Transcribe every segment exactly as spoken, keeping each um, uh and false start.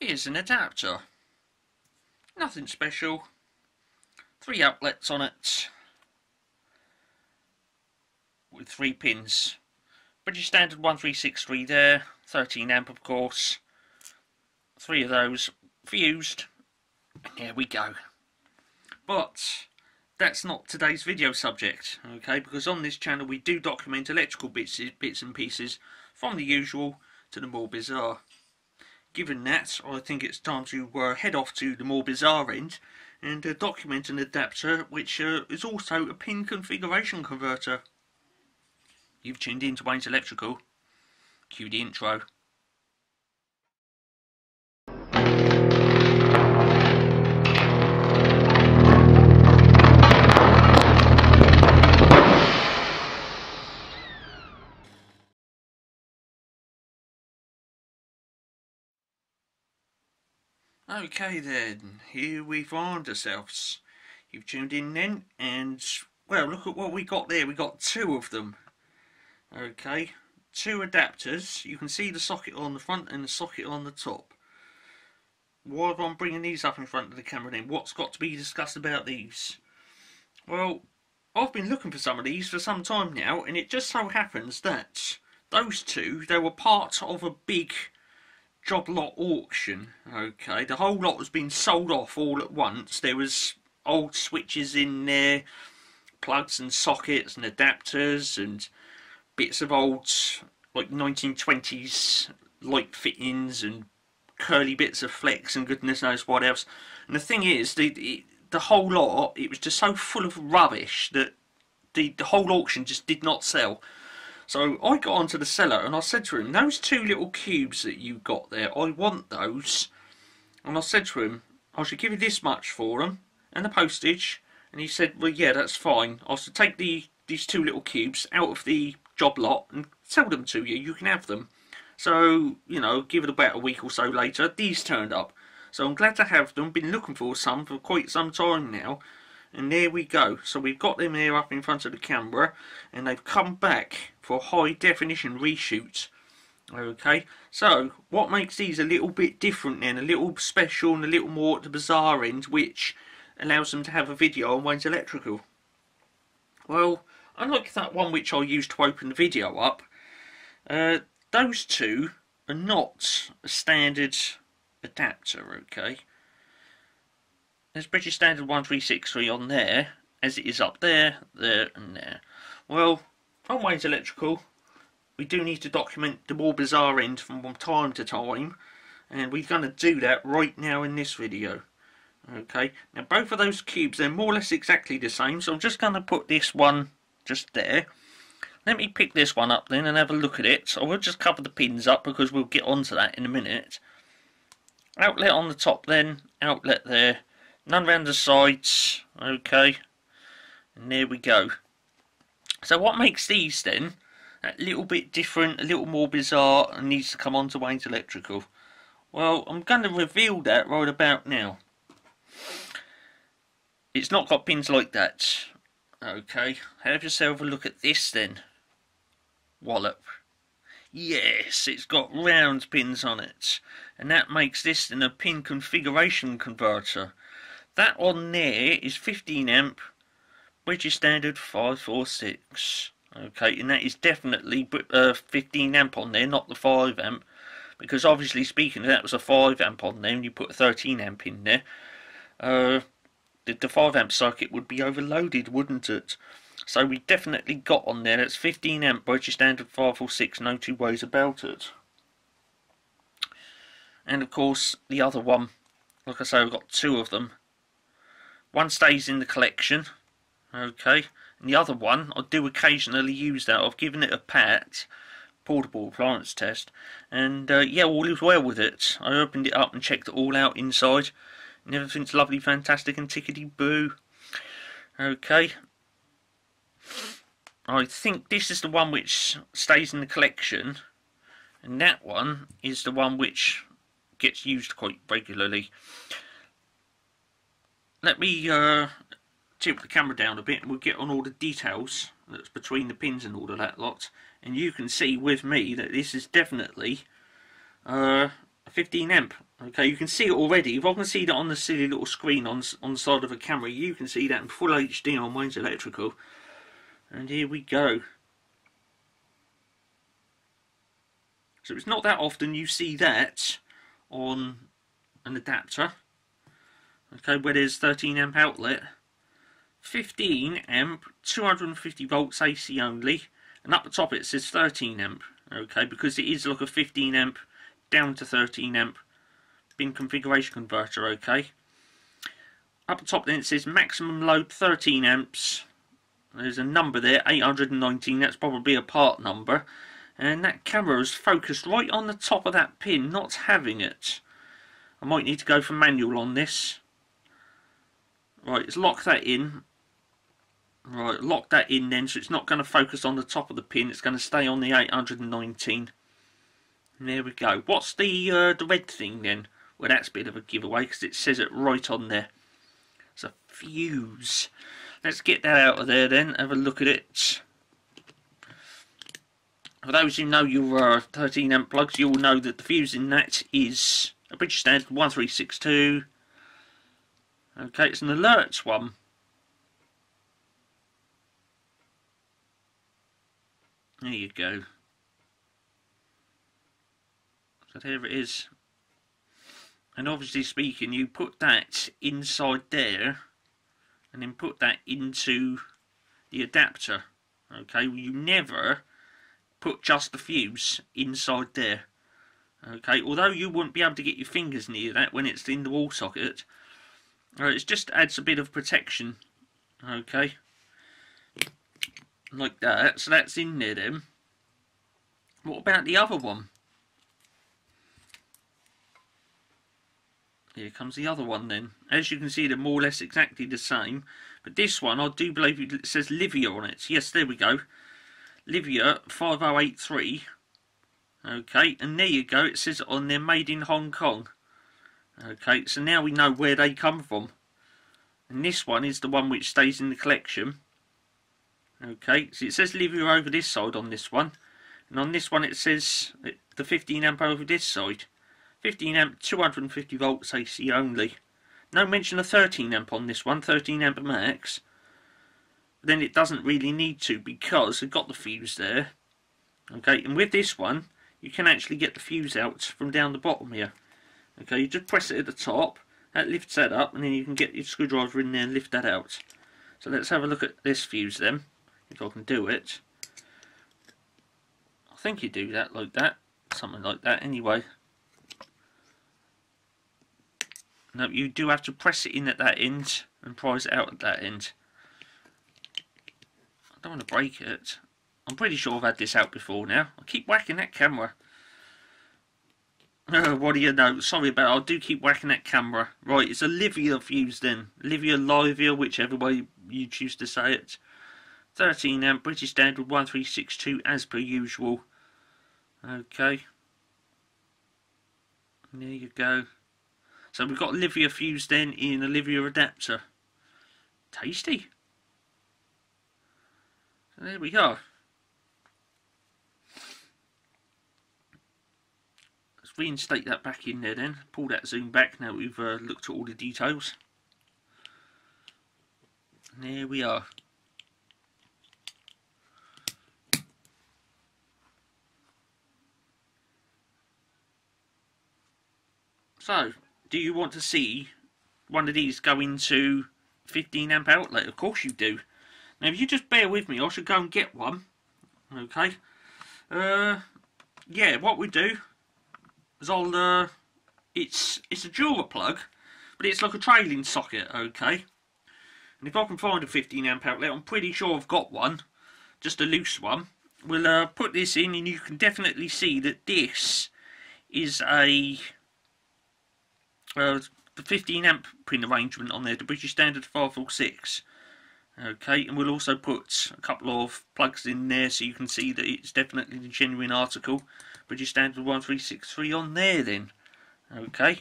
Here's an adapter. Nothing special. Three outlets on it. With three pins. British Standard one three six three there. thirteen amp of course. Three of those fused. And there we go. But that's not today's video subject, okay? Because on this channel we do document electrical bits, bits and pieces from the usual to the more bizarre. Given that, I think it's time to uh, head off to the more bizarre end and uh, document an adapter which uh, is also a pin configuration converter. You've tuned in to Wayne's Electrical. Cue the intro. Okay then, here we find ourselves. You've tuned in then, and well, look at what we got there. We got two of them. Okay, two adapters. You can see the socket on the front and the socket on the top. Why am I bringing these up in front of the camera then? What's got to be discussed about these? Well, I've been looking for some of these for some time now, and it just so happens that those two, they were part of a big job lot auction. Okay, the whole lot has been sold off all at once. There was old switches in there, plugs and sockets and adapters and bits of old like nineteen twenties light fittings and curly bits of flex and goodness knows what else. And the thing is, the the, the whole lot, it was just so full of rubbish that the, the whole auction just did not sell. So I got onto the seller and I said to him, those two little cubes that you got there, I want those. And I said to him, I should give you this much for them and the postage. And he said, well, yeah, that's fine. I should take the these two little cubes out of the job lot and sell them to you. You can have them. So, you know, give it about a week or so later, these turned up. So I'm glad to have them. Been looking for some for quite some time now. And there we go. So we've got them here up in front of the camera, and they've come back for high definition reshoot. Okay, so what makes these a little bit different then, a little special and a little more at the bizarre end, which allows them to have a video on Wayne's Electrical? Well, unlike that one which I used to open the video up, uh, those two are not a standard adapter, okay? There's British Standard one three six three on there, as it is up there, there and there. Well, on Wayne's Electrical, we do need to document the more bizarre end from time to time, and we're going to do that right now in this video. Okay, now both of those cubes, they're more or less exactly the same, so I'm just going to put this one just there. Let me pick this one up then and have a look at it. So I will just cover the pins up because we'll get onto that in a minute. Outlet on the top then, outlet there. None round the sides, okay, and there we go. So what makes these then a little bit different, a little more bizarre, and needs to come on to Wayne's Electrical? Well, I'm going to reveal that right about now. It's not got pins like that, okay. Have yourself a look at this then. Wallop. Yes, it's got round pins on it, and that makes this then a pin configuration converter. That on there is fifteen amp, British Standard five four six. Okay, and that is definitely uh, fifteen amp on there, not the five amp. Because obviously speaking, that was a five amp on there, and you put a thirteen amp in there. Uh, the, the five amp circuit would be overloaded, wouldn't it? So we definitely got on there, that's fifteen amp, British Standard five four six, no two ways about it. And of course, the other one, like I say, I've got two of them. One stays in the collection, okay, and the other one, I do occasionally use that. I've given it a pat, portable appliance test, and uh, yeah, all is well with it. I opened it up and checked it all out inside, and everything's lovely, fantastic, and tickety-boo. Okay, I think this is the one which stays in the collection, and that one is the one which gets used quite regularly. Let me uh, tilt the camera down a bit and we'll get on all the details that's between the pins and all of that lot. And you can see with me that this is definitely uh, a fifteen amp. Okay, you can see it already. If I can see that on the silly little screen on, on the side of a camera, you can see that in full H D on Wayne's Electrical. And here we go. So it's not that often you see that on an adapter. Okay, where there's thirteen amp outlet, fifteen amp, two hundred fifty volts A C only, and up the top it says thirteen amp. Okay, because it is like a fifteen amp down to thirteen amp bin configuration converter. Okay, up the top then it says maximum load thirteen amps. There's a number there, eight hundred nineteen. That's probably a part number. And that camera is focused right on the top of that pin, not having it. I might need to go for manual on this. Right, let's lock that in. Right, lock that in then, so it's not going to focus on the top of the pin. It's going to stay on the eight hundred nineteen. And there we go. What's the uh, the red thing then? Well, that's a bit of a giveaway because it says it right on there. It's a fuse. Let's get that out of there then. Have a look at it. For those who know your uh, thirteen amp plugs, you'll know that the fuse in that is a British Standard one three six two. Okay, it's an alerts one. There you go. So there it is. And obviously speaking, you put that inside there and then put that into the adapter. Okay, well, you never put just the fuse inside there. Okay, although you wouldn't be able to get your fingers near that when it's in the wall socket. Right, it just adds a bit of protection. Okay, like that. So that's in there then. What about the other one? Here comes the other one then. As you can see, they're more or less exactly the same. But this one, I do believe it says Livia on it. Yes, there we go. Livia five oh eight three. Okay, and there you go. It says on there, made in Hong Kong. Okay, so now we know where they come from. And this one is the one which stays in the collection. Okay, so it says Livia over this side on this one. And on this one it says the fifteen amp over this side. fifteen amp, two hundred fifty volts A C only. No mention of thirteen amp on this one, thirteen amp max. But then it doesn't really need to because they've got the fuse there. Okay, and with this one, you can actually get the fuse out from down the bottom here. Okay, you just press it at the top, that lifts that up, and then you can get your screwdriver in there and lift that out. So let's have a look at this fuse then, if I can do it. I think you do that like that, something like that anyway. No, you do have to press it in at that end and prise it out at that end. I don't want to break it. I'm pretty sure I've had this out before now. I keep whacking that camera. Uh, what do you know? Sorry about it. I do keep whacking that camera. Right, it's a Livia fuse then. Livia, Livia, whichever way you choose to say it. thirteen amp, British Standard one three six two as per usual. Okay. And there you go. So we've got Livia fuse then in a Livia adapter. Tasty. So there we go. Reinstate that back in there then, pull that zoom back now that we've uh, looked at all the details. And there we are. So, do you want to see one of these go into fifteen amp outlet? Of course you do. Now if you just bear with me, I should go and get one. Okay. Uh, yeah, what we do, I'll, uh, it's it's a dual plug, but it's like a trailing socket, okay. And if I can find a fifteen amp outlet, I'm pretty sure I've got one, just a loose one. We'll uh, put this in, and you can definitely see that this is a uh, the fifteen amp pin arrangement on there, the British Standard five forty-six. Okay, and we'll also put a couple of plugs in there so you can see that it's definitely the genuine article. British Standard one three six three on there then. Okay,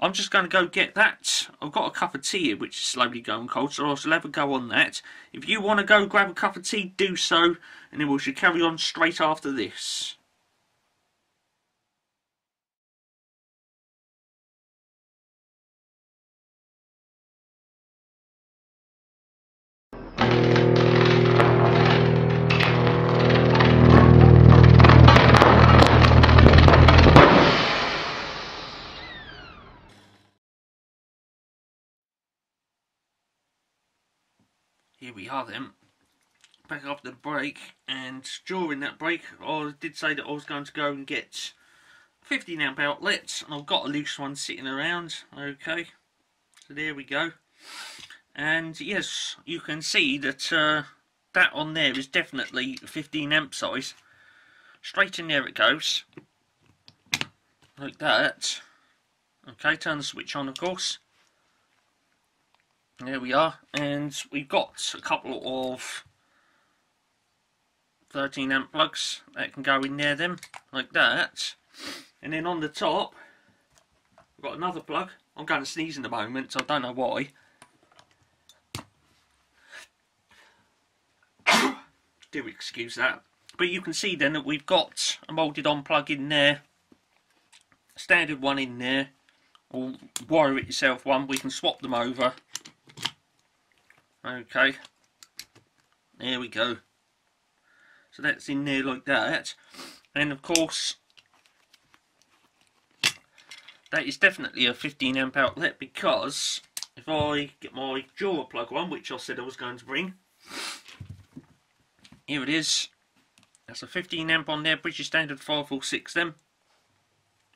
I'm just going to go get that. I've got a cup of tea here which is slowly going cold, so I shall have a go on that. If you want to go grab a cup of tea, do so, and then we should carry on straight after this. here we are then, back after the break, and during that break I did say that I was going to go and get fifty amp outlets, and I've got a loose one sitting around. Okay, so there we go. And yes, you can see that uh, that on there is definitely fifteen amp size. Straight in there it goes, like that. Okay, turn the switch on, of course. There we are, and we've got a couple of thirteen amp plugs that can go in there then, like that. And then on the top, we've got another plug. I'm going to sneeze in a moment, so I don't know why. Do excuse that. But you can see then that we've got a moulded on plug in there, a standard one in there, or wire it yourself one. We can swap them over. Okay, there we go. So that's in there like that. And of course, that is definitely a fifteen amp outlet, because if I get my Jura plug one, which I said I was going to bring, here it is. That's a fifteen amp on there, British Standard five forty-six then.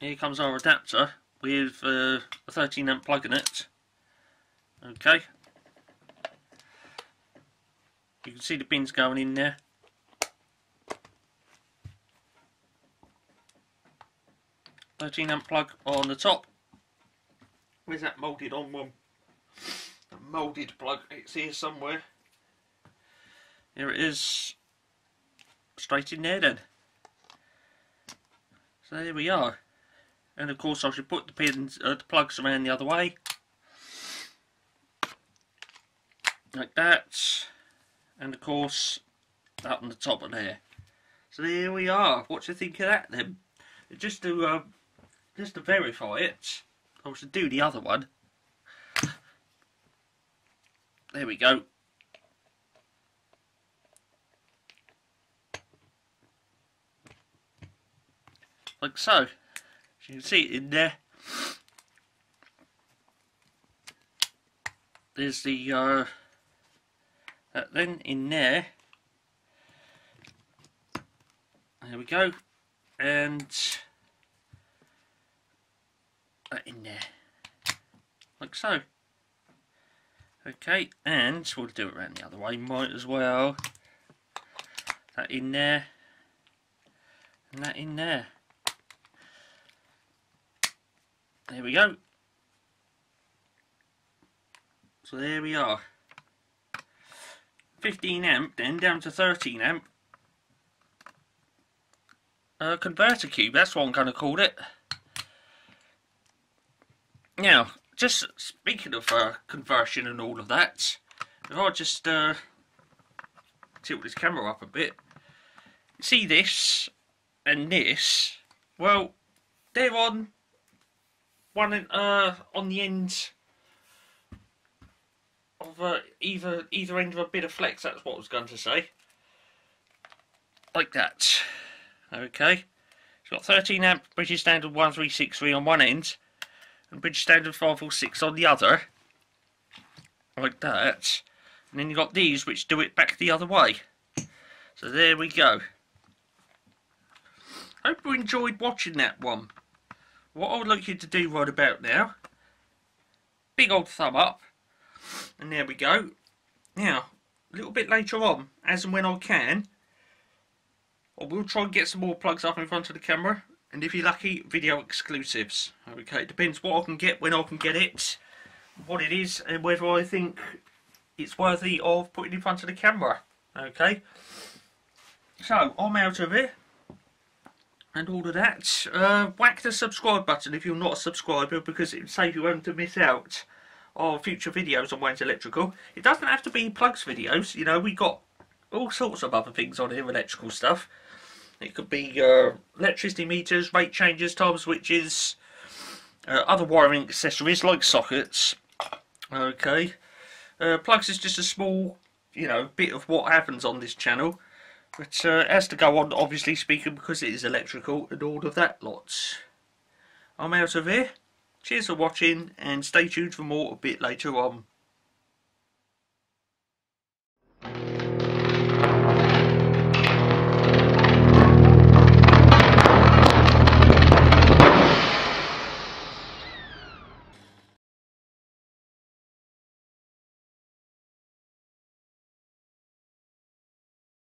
Here comes our adapter with uh, a thirteen amp plug in it. Okay. You can see the pins going in there. thirteen amp plug on the top. Where's that moulded on one? The moulded plug, it's here somewhere. Here it is, straight in there then. So there we are. And of course I should put the pins, uh, the plugs around the other way, like that. And of course that on the top of there. So there we are. What do you think of that then? Just to uh, just to verify it, I should do the other one. There we go. Like so. As you can see it in there. There's the uh, that then in there. There we go. And that in there. Like so. Okay, and we'll do it round the other way, might as well. That in there. And that in there. There we go. So there we are. fifteen amp then down to thirteen amp. Uh, converter cube, that's what I'm going to call it. Now, just speaking of uh, conversion and all of that, if I just uh, tilt this camera up a bit, see this and this, well, they're on one uh, on the end of uh, either either end of a bit of flex. That's what I was going to say. Like that. Okay. It's got thirteen amp British Standard one three six three on one end, and British Standard five forty-six on the other. Like that. And then you got these which do it back the other way. So there we go. Hope you enjoyed watching that one. What I would like you to do right about now, big old thumb up, and there we go. Now, a little bit later on, as and when I can, I will try and get some more plugs up in front of the camera, and if you're lucky, video exclusives. Okay, it depends what I can get, when I can get it, what it is, and whether I think it's worthy of putting in front of the camera. Okay, so I'm out of it. And all of that. Uh, whack the subscribe button if you're not a subscriber, because it will save you having to miss out on future videos on Wayne's Electrical. It doesn't have to be plugs videos, you know, we got all sorts of other things on here, electrical stuff. It could be uh, electricity meters, rate changes, time switches, uh, other wiring accessories like sockets. Okay, uh, plugs is just a small, you know, bit of what happens on this channel. But uh, it has to go on, obviously speaking, because it is electrical and all of that lot. I'm out of here. Cheers for watching, and stay tuned for more a bit later on.